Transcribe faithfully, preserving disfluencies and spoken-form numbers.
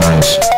Nice.